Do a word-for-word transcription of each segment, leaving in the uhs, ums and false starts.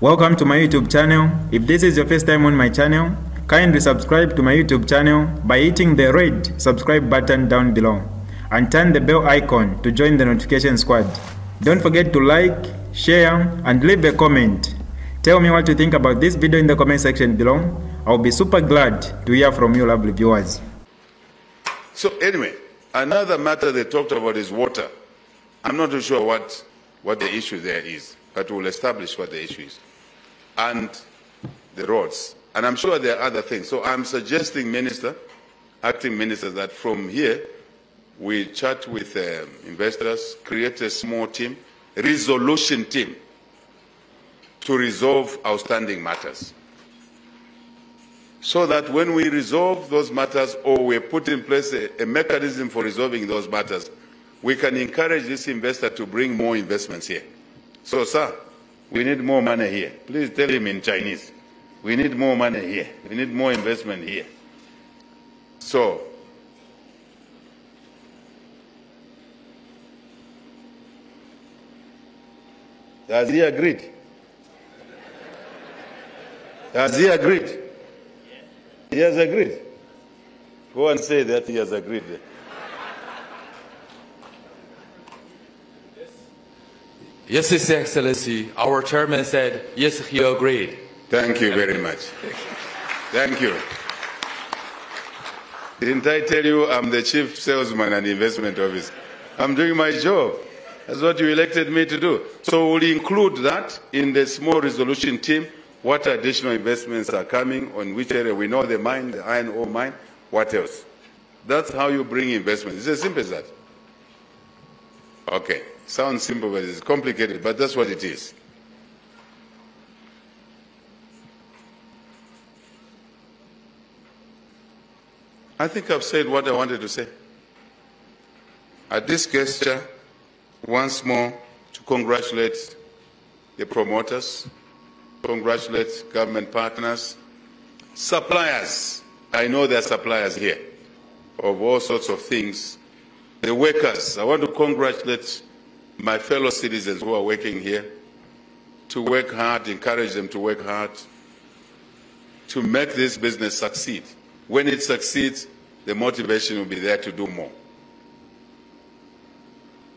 Welcome to my YouTube channel. If this is your first time on my channel, kindly subscribe to my YouTube channel by hitting the red subscribe button down below and turn the bell icon to join the notification squad. Don't forget to like, share and leave a comment. Tell me what you think about this video in the comment section below. I'll be super glad to hear from you lovely viewers. So anyway, another matter they talked about is water. I'm not too sure what, what the issue there is, but we'll establish what the issue is. And the roads. And I'm sure there are other things. So I'm suggesting, Minister, acting ministers, that from here we chat with um, investors, create a small team, resolution team, to resolve outstanding matters. So that when we resolve those matters, or we put in place a, a mechanism for resolving those matters, we can encourage this investor to bring more investments here. So, sir, we need more money here. Please tell him in Chinese. We need more money here. We need more investment here. So, has he agreed? Has he agreed? He has agreed. Go and say that he has agreed. Yes, His Excellency, our chairman said, yes, he agreed. Thank you very much. Thank you. Didn't I tell you I'm the chief salesman and investment officer? I'm doing my job. That's what you elected me to do. So we'll include that in the small resolution team, what additional investments are coming, on which area we know the mine, the iron ore mine, what else. That's how you bring investment. It's as simple as that. Okay. Sounds simple, but it's complicated, but that's what it is. I think I've said what I wanted to say. At this gesture, once more, to congratulate the promoters, congratulate government partners, suppliers. I know there are suppliers here of all sorts of things. The workers, I want to congratulate my fellow citizens who are working here to work hard, encourage them to work hard, to make this business succeed. When it succeeds, the motivation will be there to do more.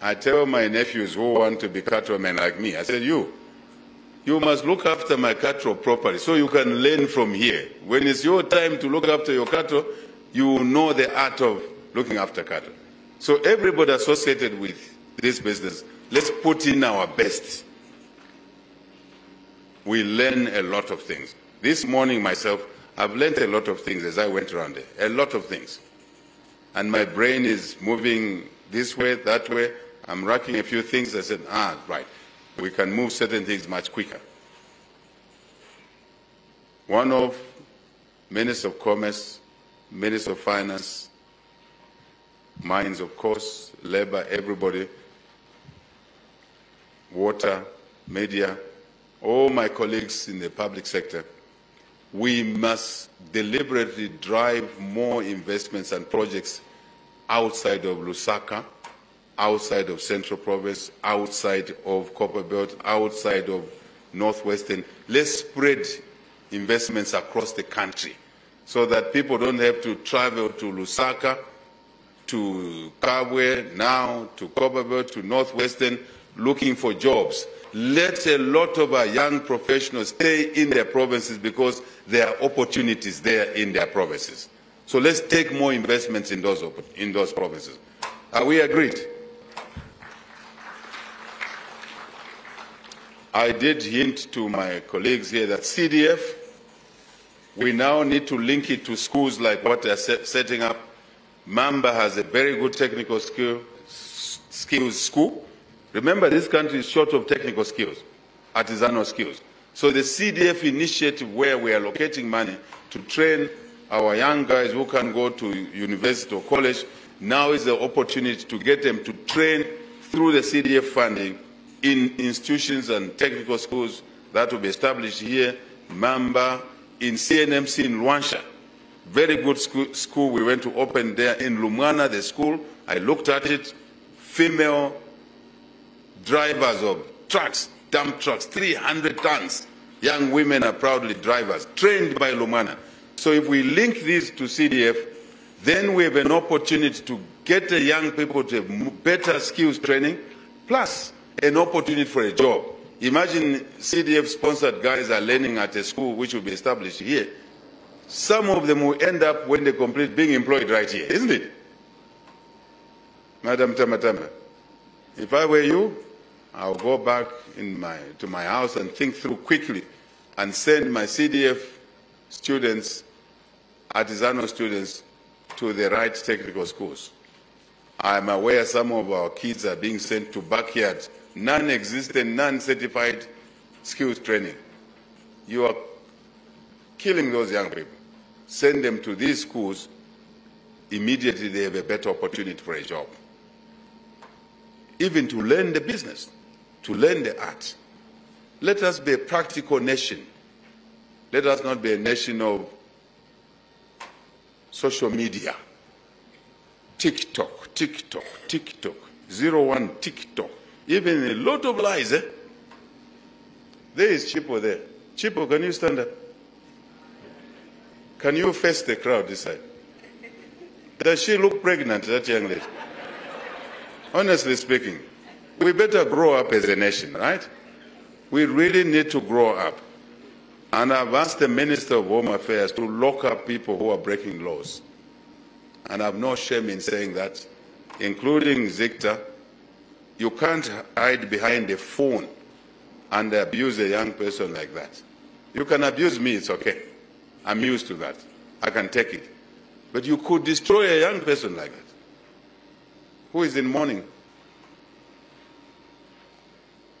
I tell my nephews who want to be cattlemen like me, I said, you, you must look after my cattle properly so you can learn from here. When it's your time to look after your cattle, you will know the art of looking after cattle. So everybody associated with this business, let's put in our best. We learn a lot of things. This morning myself, I've learned a lot of things as I went around there, a lot of things. And my brain is moving this way, that way. I'm racking a few things. I said, ah, right. We can move certain things much quicker. One of Minister of Commerce, Minister of Finance, mines, of course, labor, everybody, water, media, all my colleagues in the public sector, we must deliberately drive more investments and projects outside of Lusaka, outside of Central Province, outside of Copperbelt, outside of Northwestern. Let's spread investments across the country so that people don't have to travel to Lusaka, to Kabwe, now to Copperbelt, to Northwestern, looking for jobs. Let a lot of our young professionals stay in their provinces because there are opportunities there in their provinces. So let's take more investments in those, in those provinces. Are we agreed? I did hint to my colleagues here that C D F, we now need to link it to schools like what they're set, setting up. Mamba has a very good technical skill, skills school. Remember, this country is short of technical skills, artisanal skills. So the C D F initiative, where we are allocating money to train our young guys who can go to university or college, now is the opportunity to get them to train through the C D F funding in institutions and technical schools that will be established here, Mamba, in C N M C, in Luansha. Very good school, school we went to open there in Lumwana, the school. I looked at it, female drivers of trucks, dump trucks, three hundred tons. Young women are proudly drivers, trained by Lumwana. So if we link these to C D F, then we have an opportunity to get the young people to have better skills training, plus an opportunity for a job. Imagine C D F-sponsored guys are learning at a school which will be established here. Some of them will end up, when they complete, being employed right here, isn't it? Madam Tamatama, if I were you, I'll go back in my, to my house and think through quickly and send my C D F students, artisanal students, to the right technical schools. I'm aware some of our kids are being sent to backyards, non-existent, non-certified skills training. You are killing those young people. Send them to these schools, immediately they have a better opportunity for a job. Even to learn the business, to learn the art. Let us be a practical nation. Let us not be a nation of social media. TikTok, TikTok, TikTok, zero one TikTok. Even a lot of lies, eh? There is Chippo there. Chippo, can you stand up? Can you face the crowd this side? Does she look pregnant, that young lady? Honestly speaking, we better grow up as a nation, right? We really need to grow up. And I've asked the Minister of Home Affairs to lock up people who are breaking laws. And I've no shame in saying that, including ZICTA. You can't hide behind a phone and abuse a young person like that. You can abuse me, it's okay. I'm used to that. I can take it. But you could destroy a young person like that. Who is in mourning?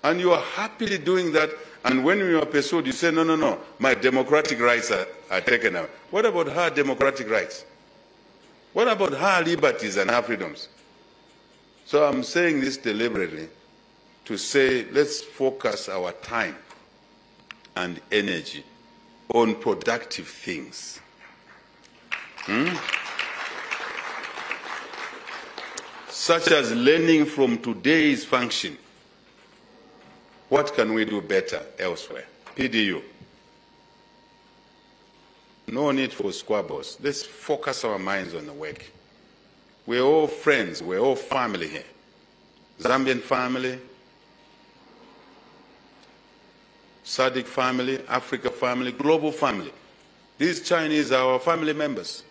And you are happily doing that, and when you are pursued, you say, no, no, no, my democratic rights are, are taken away. What about her democratic rights? What about her liberties and her freedoms? So I'm saying this deliberately to say, let's focus our time and energy on productive things. Hmm? Such as learning from today's function. What can we do better elsewhere? P D U. No need for squabbles. Let's focus our minds on the work. We're all friends. We're all family here. Zambian family, S A D C family, Africa family, global family. These Chinese are our family members.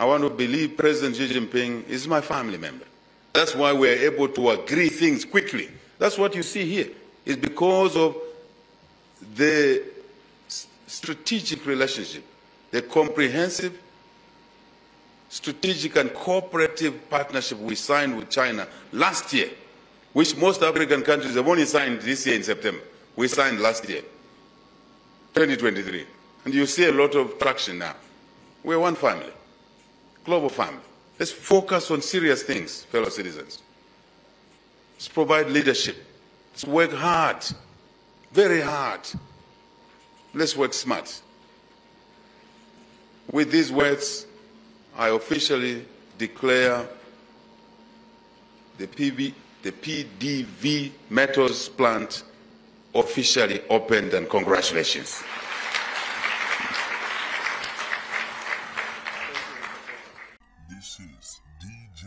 I want to believe President Xi Jinping is my family member. That's why we're able to agree things quickly. That's what you see here. It's because of the strategic relationship, the comprehensive, strategic and cooperative partnership we signed with China last year, which most African countries have only signed this year in September. We signed last year, twenty twenty-three. And you see a lot of traction now. We're one family, global family. Let's focus on serious things, fellow citizens. Let's provide leadership. Let's work hard, very hard. Let's work smart. With these words, I officially declare the, P V, the P D V Metals plant officially opened, and congratulations. This is D J